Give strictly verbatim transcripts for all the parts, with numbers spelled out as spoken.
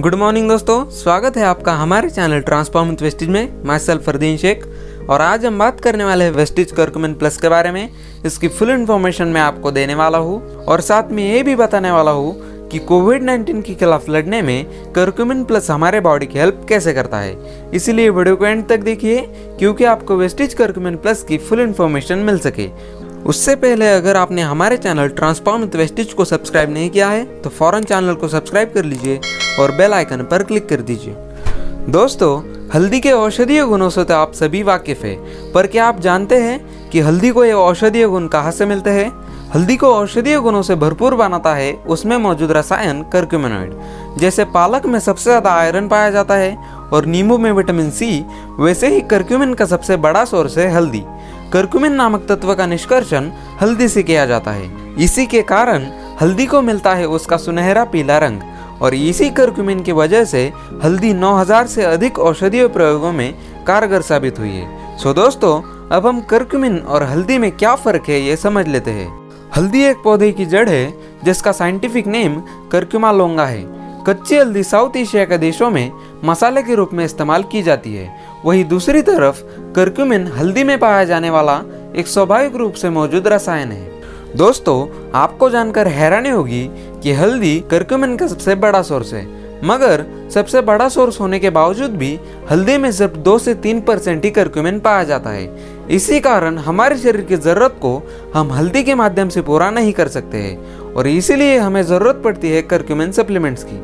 Good morning दोस्तों, स्वागत है आपका हमारे चैनल ट्रांसफॉर्म विद वेस्टिज में। मैं सैयद फरदीन शेख और आज हम बात करने वाले हैं वेस्टिज कर्क्यूमिन प्लस के बारे में। इसकी फुल इन्फॉर्मेशन मैं आपको देने वाला हूँ और साथ में ये भी बताने वाला हूँ कि कोविड नाइन्टीन के खिलाफ लड़ने में कर्क्यूमिन प्लस हमारे बॉडी की हेल्प कैसे करता है। इसीलिए वीडियो को एंड तक देखिए क्योंकि आपको वेस्टिज कर्क्यूमिन प्लस की फुल इन्फॉर्मेशन मिल सके। उससे पहले अगर आपने हमारे चैनल ट्रांसफॉर्म विद वेस्टिज को सब्सक्राइब नहीं किया है तो फौरन चैनल को सब्सक्राइब कर लीजिए और बेल आइकन पर क्लिक कर दीजिए। दोस्तों, हल्दी के औषधीय गुणों से तो आप सभी वाकिफ़ हैं, पर क्या आप जानते हैं कि हल्दी को ये औषधीय गुण कहाँ से मिलते हैं? हल्दी को औषधीय गुणों से भरपूर बनाता है उसमें मौजूद रसायन कर्क्यूमिनॉइड। जैसे पालक में सबसे ज़्यादा आयरन पाया जाता है और नींबू में विटामिन सी, वैसे ही कर्क्यूमिन का सबसे बड़ा सोर्स है हल्दी। कर्क्यूमिन नामक तत्व का निष्कर्षण हल्दी से किया जाता है, इसी के कारण हल्दी को मिलता है उसका सुनहरा पीला रंग। और इसी कर्क्यूमिन की वजह से हल्दी नौ हज़ार से अधिक औषधीय प्रयोगों में कारगर साबित हुई है। सो दोस्तों, अब हम कर्क्यूमिन और हल्दी में क्या फ़र्क है ये समझ लेते हैं। हल्दी एक पौधे की जड़ है जिसका साइंटिफिक नेम कर्क्यूमा लोंगा है। कच्ची हल्दी साउथ एशिया के देशों में मसाले के रूप में इस्तेमाल की जाती है। वहीं दूसरी तरफ कर्क्यूमिन हल्दी में पाया जाने वाला एक स्वाभाविक रूप से मौजूद रसायन है। दोस्तों, आपको जानकर हैरानी होगी कि हल्दी कर्क्यूमिन का सबसे बड़ा सोर्स है, मगर सबसे बड़ा सोर्स होने के बावजूद भी हल्दी में सिर्फ दो से तीन परसेंट ही कर्क्यूमिन पाया जाता है। इसी कारण हमारे शरीर की ज़रूरत को हम हल्दी के माध्यम से पूरा नहीं कर सकते हैं और इसीलिए हमें ज़रूरत पड़ती है कर्क्यूमिन सप्लीमेंट्स की।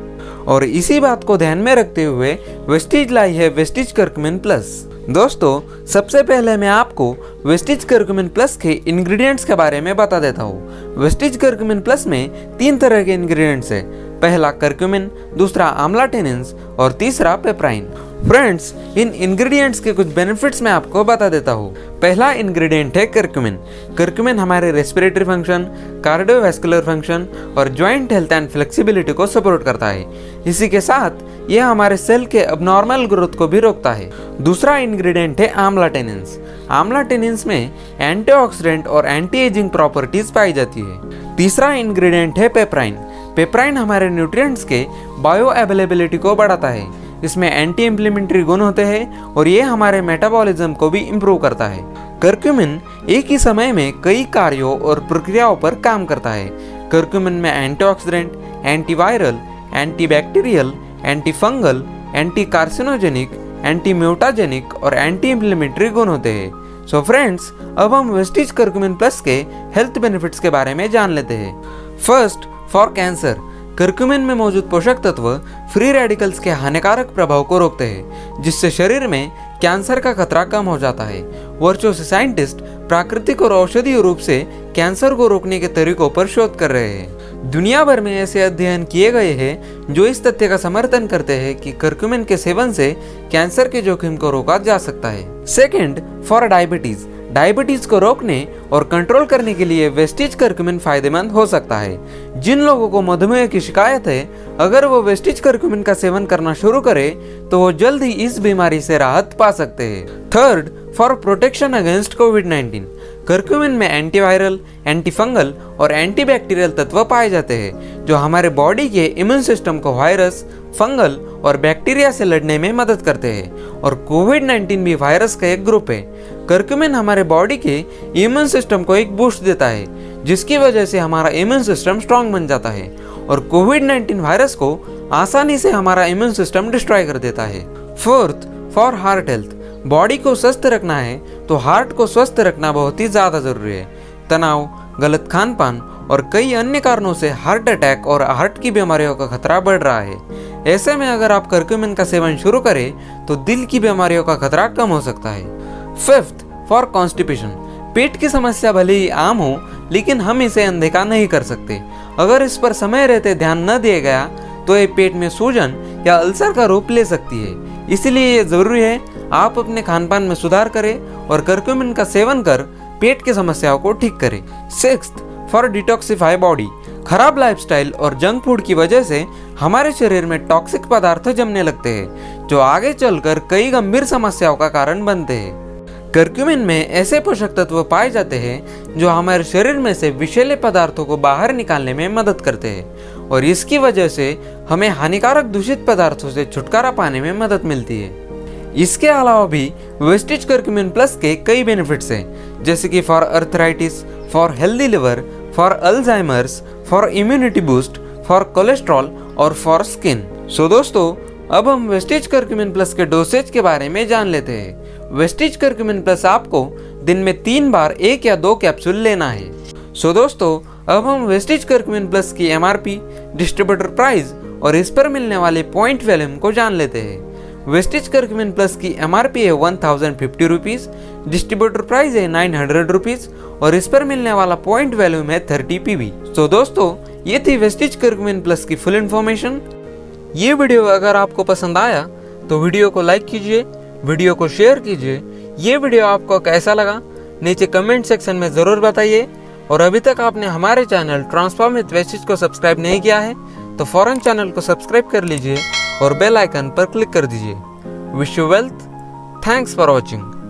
और इसी बात को ध्यान में रखते हुए वेस्टिज लाई है वेस्टिज कर्क्यूमिन प्लस। दोस्तों, सबसे पहले मैं आपको वेस्टिज कर्क्यूमिन प्लस के इंग्रेडिएंट्स के बारे में बता देता हूँ। वेस्टिज कर्क्यूमिन प्लस में तीन तरह के इंग्रेडिएंट्स हैं, पहला कर्क्यूमिन, दूसरा आमला टेनिन्स और तीसरा पेपराइन। फ्रेंड्स, इन इंग्रेडिएंट्स के कुछ बेनिफिट्स मैं आपको बता देता हूँ। पहला इंग्रेडिएंट है कर्क्यूमिन। कर्क्यूमिन हमारे रेस्पिरेटरी फंक्शन, कार्डियोवैस्कुलर फंक्शन और जॉइंट हेल्थ एंड फ्लेक्सिबिलिटी को सपोर्ट करता है। इसी के साथ यह हमारे सेल के अबनॉर्मल ग्रोथ को भी रोकता है। दूसरा इंग्रेडिएंट है आमला टेनिन्स। आमला टेनिन्स में एंटीऑक्सीडेंट और एंटी एजिंग प्रॉपर्टीज पाई जाती है। तीसरा इंग्रेडिएंट है पेपराइन। पेपराइन हमारे न्यूट्रिएंट्स के बायो अवेलेबिलिटी को बढ़ाता है। इसमें एंटी इंफ्लेमेटरी गुण होते हैं और ये हमारे मेटाबॉलिज्म को भी इम्प्रूव करता है। कर्क्यूमिन एक ही समय में कई कार्यों और प्रक्रियाओं पर काम करता है। कर्क्यूमिन में antioxidant, antiviral, antibacterial, antifungal, anti carcinogenic, anti mutagenic और एंटी इंफ्लेमेटरी गुण होते हैं। सो फ्रेंड्स, अब हम वेस्टिज कर्क्यूमिन प्लस के हेल्थ बेनिफिट्स के बारे में जान लेते हैं। First, for cancer. कर्क्यूमिन में मौजूद पोषक तत्व फ्री रेडिकल्स के हानिकारक प्रभाव को रोकते हैं, जिससे शरीर में कैंसर का खतरा कम हो जाता है। वर्चुअल साइंटिस्ट प्राकृतिक और औषधीय रूप से कैंसर को रोकने के तरीकों पर शोध कर रहे हैं। दुनिया भर में ऐसे अध्ययन किए गए हैं जो इस तथ्य का समर्थन करते हैं कि कर्क्यूमिन के सेवन से कैंसर के जोखिम को रोका जा सकता है। Second, for diabetes. डायबिटीज को रोकने और कंट्रोल करने के लिए वेस्टिज कर्क्यूमिन फायदेमंद हो सकता है। जिन लोगों को मधुमेह की शिकायत है, अगर वो वेस्टिज कर्क्यूमिन का सेवन करना शुरू करें तो वो जल्द ही इस बीमारी से राहत पा सकते हैं। Third, for protection against Covid nineteen. Curcumin में एंटीवायरल, एंटीफंगल और एंटीबैक्टीरियल तत्व पाए जाते हैं जो हमारे बॉडी के इम्यून सिस्टम को वायरस, फंगल और बैक्टीरिया से लड़ने में मदद करते हैं और कोविड नाइन्टीन भी वायरस का एक ग्रुप है। कर्क्यूमिन हमारे बॉडी के इम्यून सिस्टम को एक बूस्ट देता है, जिसकी वजह से हमारा इम्यून सिस्टम स्ट्रांग बन जाता है और कोविड नाइन्टीन वायरस को आसानी से हमारा इम्यून सिस्टम डिस्ट्रॉय कर देता है। Fourth, for heart health. Body को स्वस्थ रखना है तो हार्ट को स्वस्थ रखना बहुत ही ज़्यादा ज़रूरी है। तनाव, गलत खान पान और कई अन्य कारणों से हार्ट अटैक और हार्ट की बीमारियों का खतरा बढ़ रहा है। ऐसे में अगर आप कर्क्यूमिन का सेवन शुरू करें तो दिल की बीमारियों का खतरा कम हो सकता है। Fifth, for constipation. पेट की समस्या भले ही आम हो, लेकिन हम इसे अनदेखा नहीं कर सकते। अगर इस पर समय रहते ध्यान न दिया गया तो ये पेट में सूजन या अल्सर का रूप ले सकती है। इसीलिए ये ज़रूरी है आप अपने खान पान में सुधार करें और कर्क्यूमिन का सेवन कर पेट की समस्याओं को ठीक करें। Sixth, for detoxify body. खराब लाइफस्टाइल और जंक फूड की वजह से हमारे शरीर में टॉक्सिक पदार्थ जमने लगते हैं जो आगे चलकर कई गंभीर समस्याओं का कारण बनते हैं। कर्क्यूमिन में ऐसे पोषक तत्व पाए जाते हैं जो हमारे शरीर में से विषैले पदार्थों को बाहर निकालने में मदद करते हैं और इसकी वजह से हमें हानिकारक दूषित पदार्थों से छुटकारा पाने में मदद मिलती है। इसके अलावा भी वेस्टिज कर्क्यूमिन प्लस के कई बेनिफिट्स हैं, जैसे कि for arthritis, for healthy liver, for Alzheimer's, for immunity boost, for cholesterol और फॉर स्किन। सो दोस्तों, अब हम वेस्टिज कर्क्यूमिन प्लस के डोसेज के बारे में जान लेते हैं। वेस्टिज कर्क्यूमिन प्लस आपको दिन में तीन बार एक या दो कैप्सूल लेना है। सो दोस्तों, अब हम वेस्टिज कर्क्यूमिन प्लस की एमआरपी, डिस्ट्रीब्यूटर प्राइस और इस पर मिलने वाले पॉइंट वैल्यूम को जान लेते हैं। वेस्टिज कर्क्यूमिन प्लस की एमआरपी है one thousand fifty rupees, distributor price है नाइन हंड्रेड रुपीज़ और इस पर मिलने वाला पॉइंट वैल्यूम है थर्टी पी बी। तो दोस्तों, ये थी वेस्टिज कर्क्यूमिन प्लस की फुल इन्फॉर्मेशन। ये वीडियो अगर आपको पसंद आया तो वीडियो को लाइक कीजिए, वीडियो को शेयर कीजिए। ये वीडियो आपको कैसा लगा नीचे कमेंट सेक्शन में ज़रूर बताइए। और अभी तक आपने हमारे चैनल ट्रांसफॉर्म विद वेस्टिज को सब्सक्राइब नहीं किया है तो फौरन चैनल को सब्सक्राइब कर लीजिए और बेल आइकन पर क्लिक कर दीजिए। Wish you wealth. Thanks for watching.